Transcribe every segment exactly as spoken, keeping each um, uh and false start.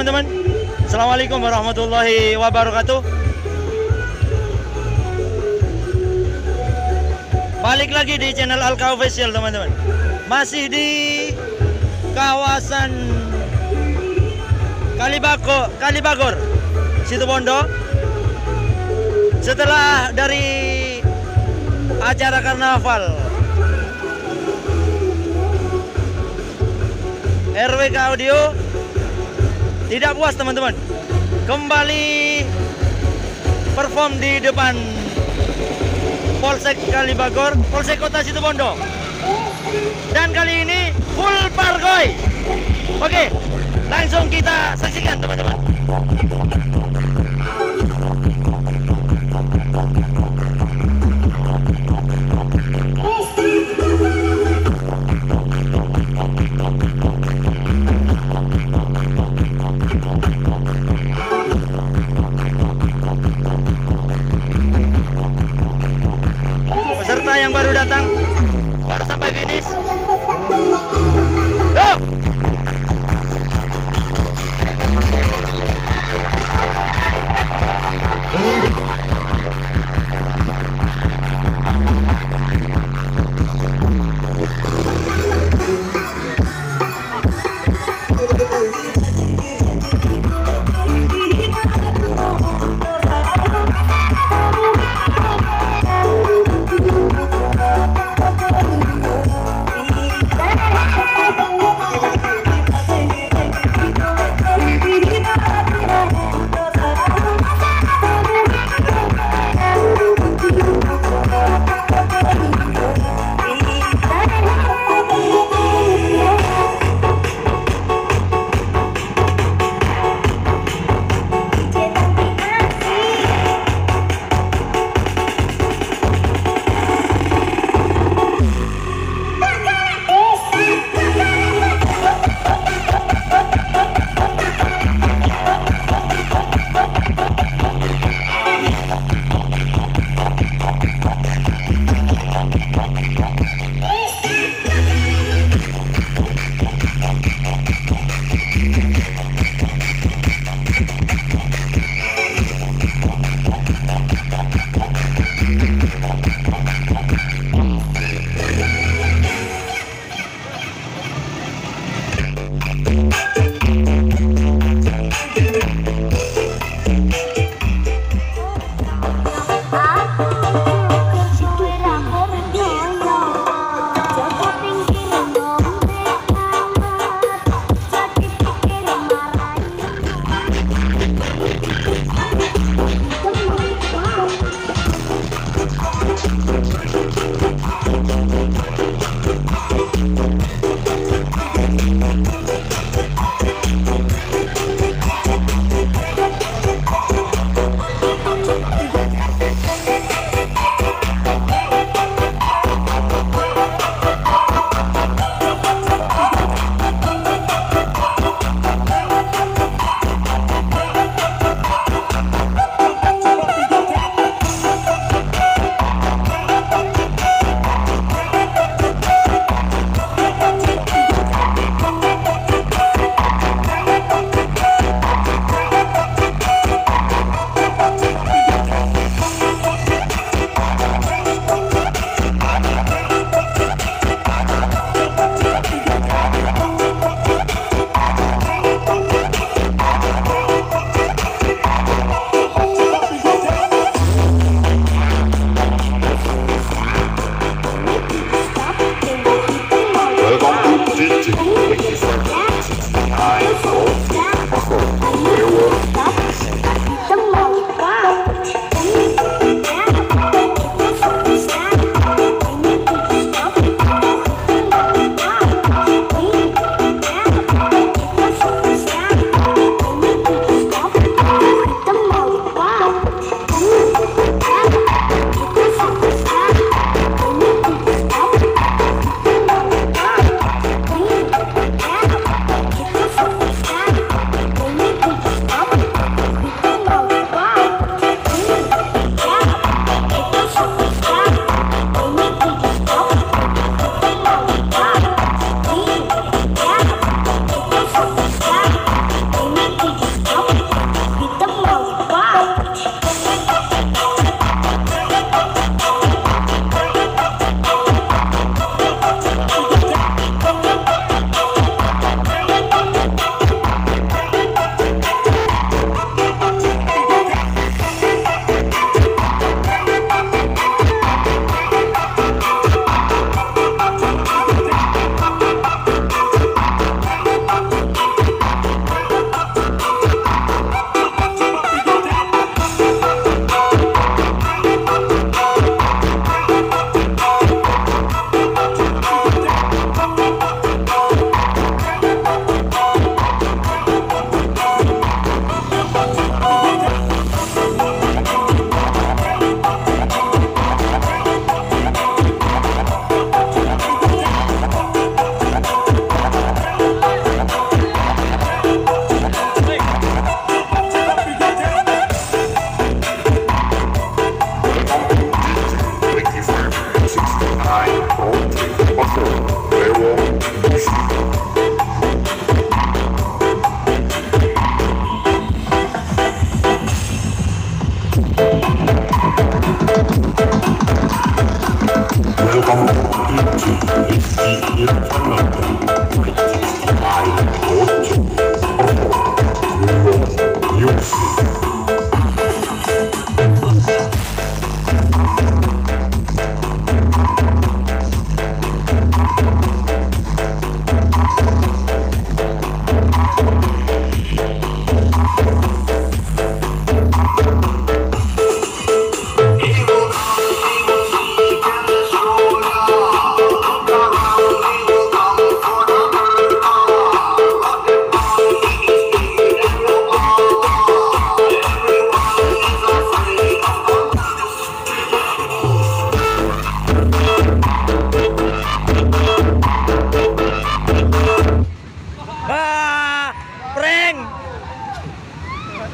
teman-teman. Assalamualaikum warahmatullahi wabarakatuh. Balik lagi di channel Alka Official teman-teman. Masih di kawasan Kalibagor, Kalibagor Situbondo. Setelah dari acara karnaval R W K Audio tidak puas teman-teman, kembali perform di depan Polsek Kalibagor, Polsek Kota Situbondo. Dan kali ini full pargoy. Oke, langsung kita saksikan teman-teman. Peserta yang baru datang baru sampai finish. Go!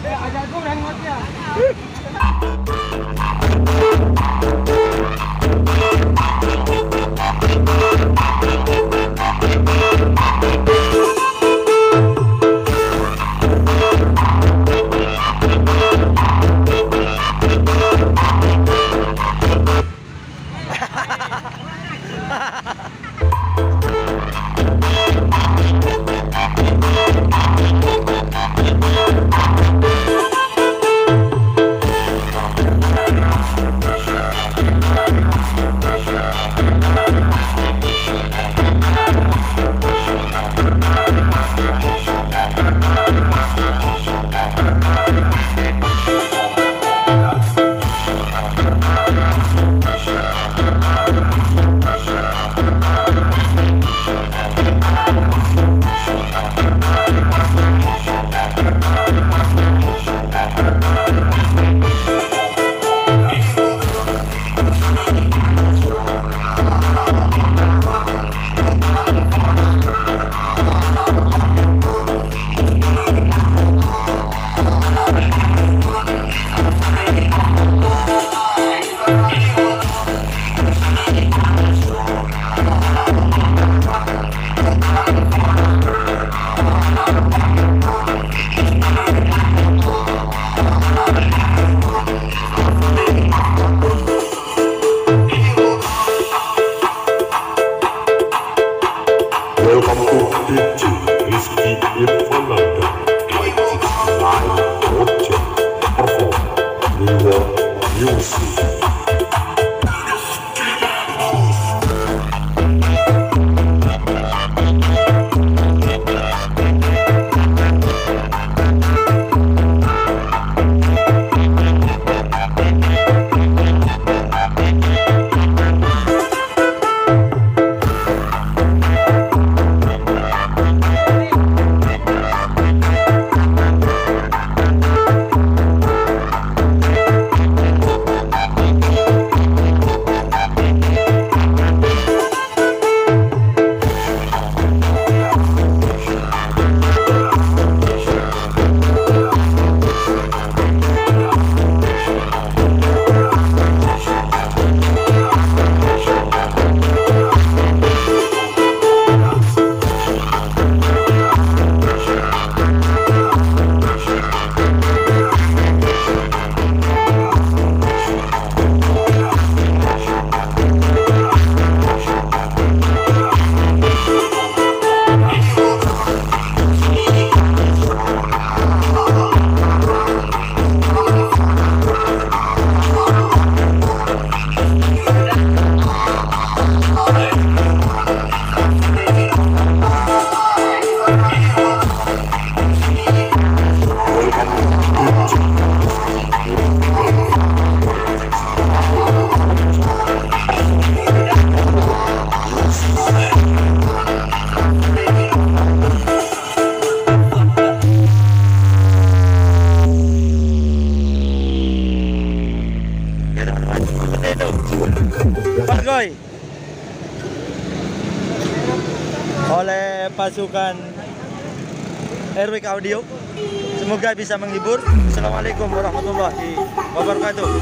Ada goreng matinya. Pargoy oleh pasukan R W K Audio, semoga bisa menghibur. Assalamualaikum warahmatullahi wabarakatuh.